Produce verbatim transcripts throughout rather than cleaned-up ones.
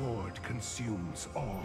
horde consumes all.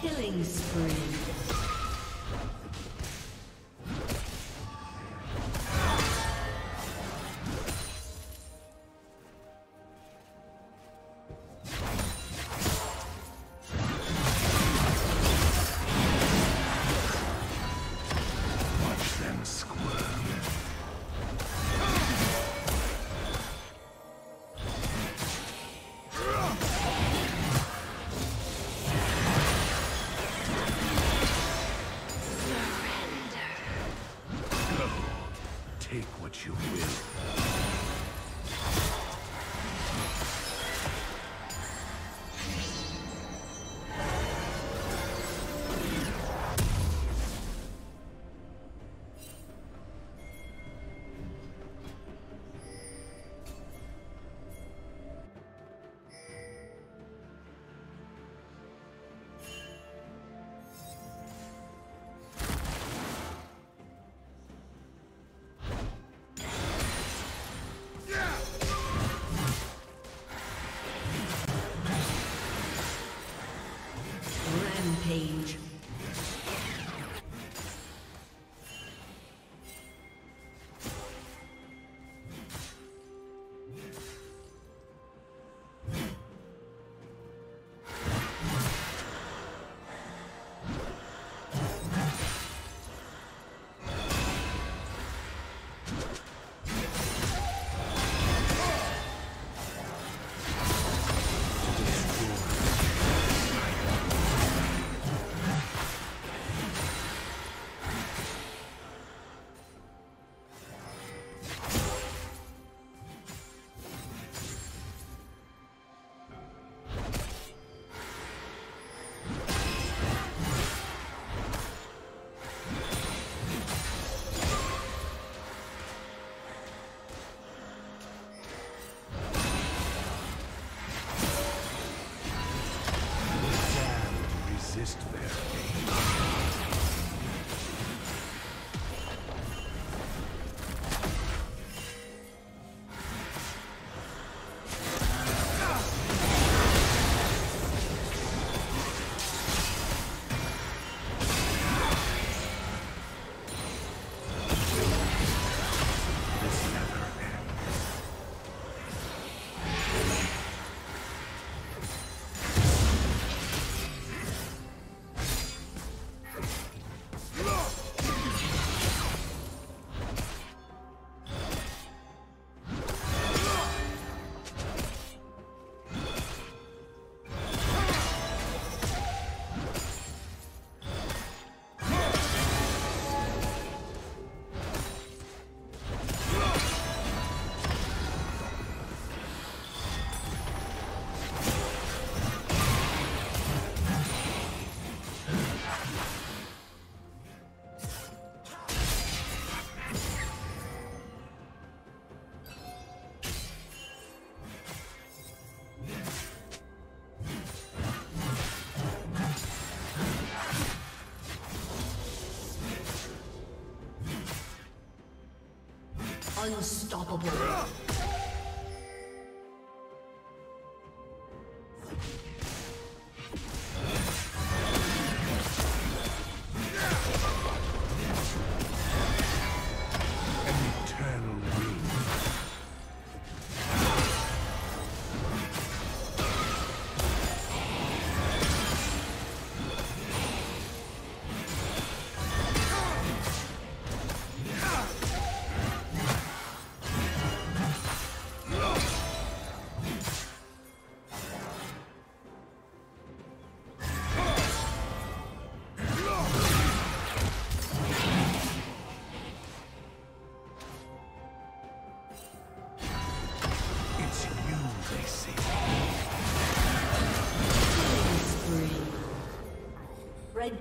Killing spree. Page. Unstoppable. Red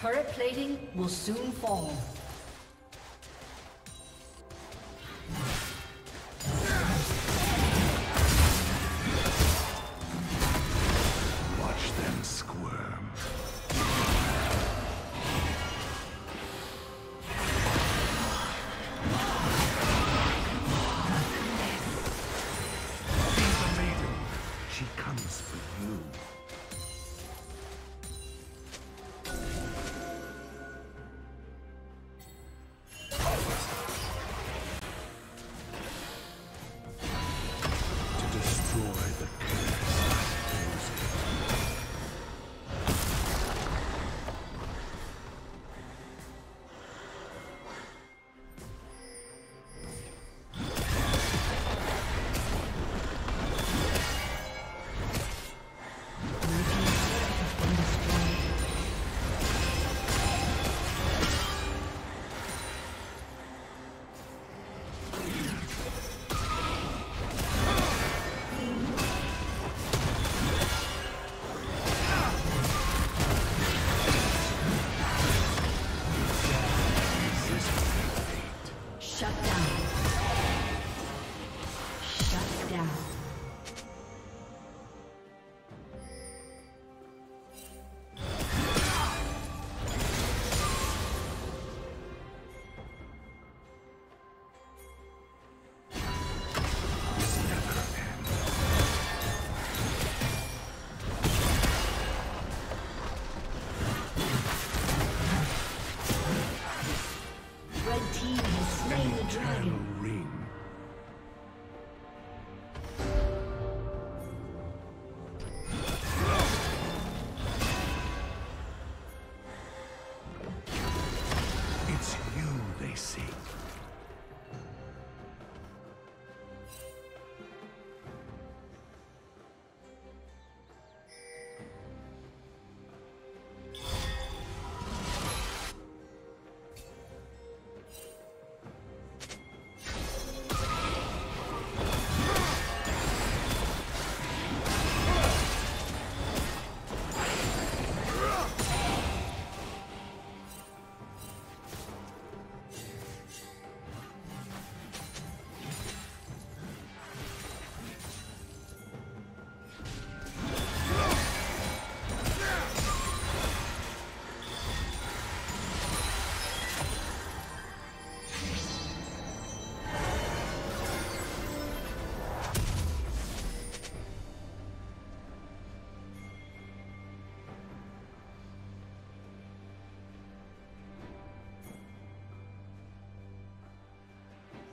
Turret plating will soon fall. Watch them squirm. She comes for you.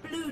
Blue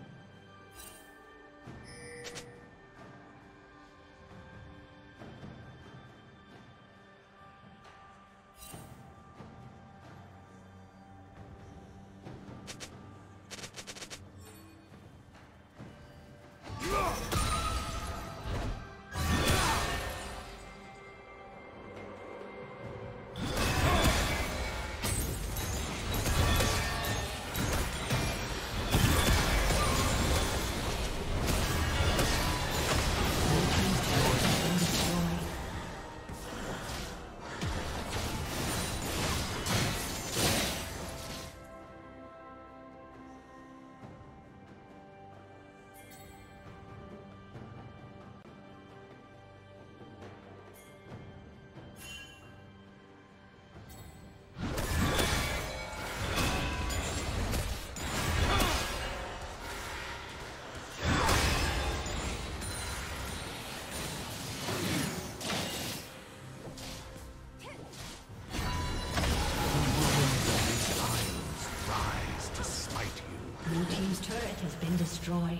Destroyed.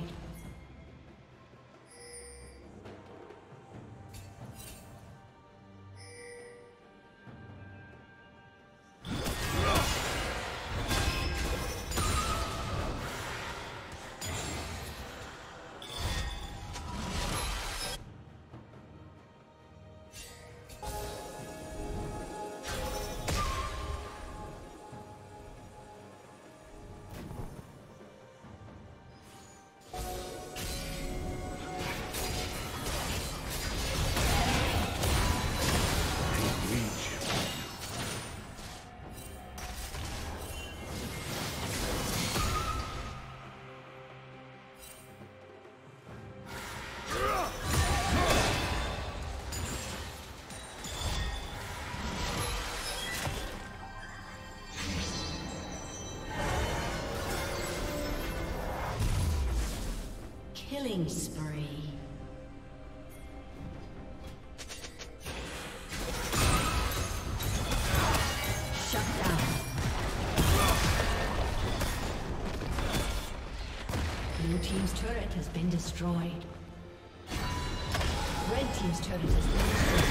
Killing spree. been destroyed. Red team's turret has been destroyed.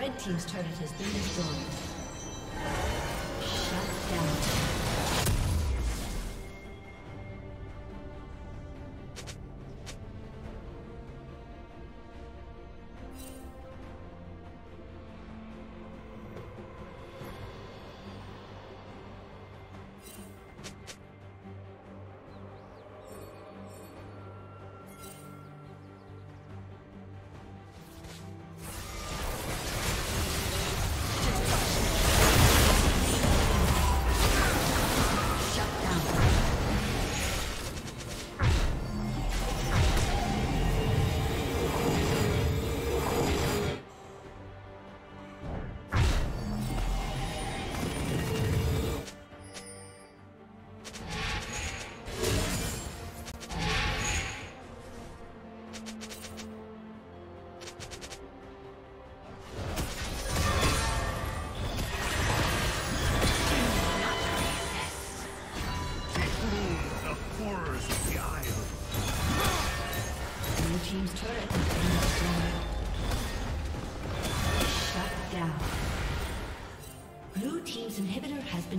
Red team's turret has been destroyed.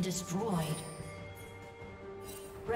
Destroyed.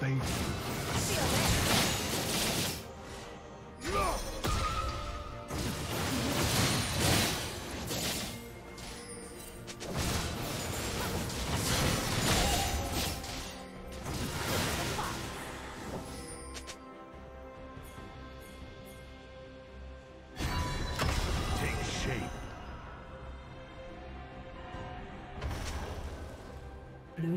Thank you. Blue